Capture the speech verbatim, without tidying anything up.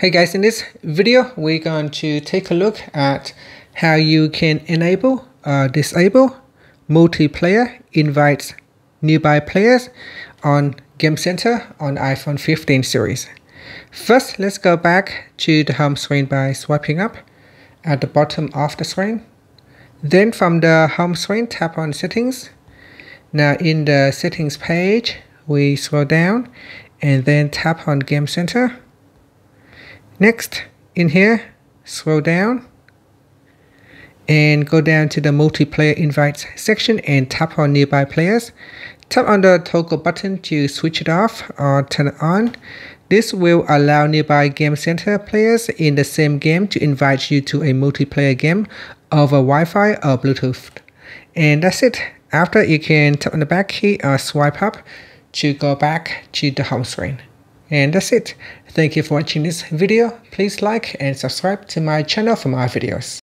Hey guys, in this video we're going to take a look at how you can enable or disable multiplayer invites nearby players on Game Center on iPhone fifteen series. First, let's go back to the home screen by swiping up at the bottom of the screen. Then from the home screen, tap on settings. Now in the settings page, we scroll down and then tap on Game Center. Next, in here, scroll down and go down to the multiplayer invites section and tap on nearby players. Tap on the toggle button to switch it off or turn it on. This will allow nearby Game Center players in the same game to invite you to a multiplayer game over Wi-Fi or Bluetooth. And that's it. After, you can tap on the back key or swipe up to go back to the home screen. And that's it. Thank you for watching this video. Please like and subscribe to my channel for more videos.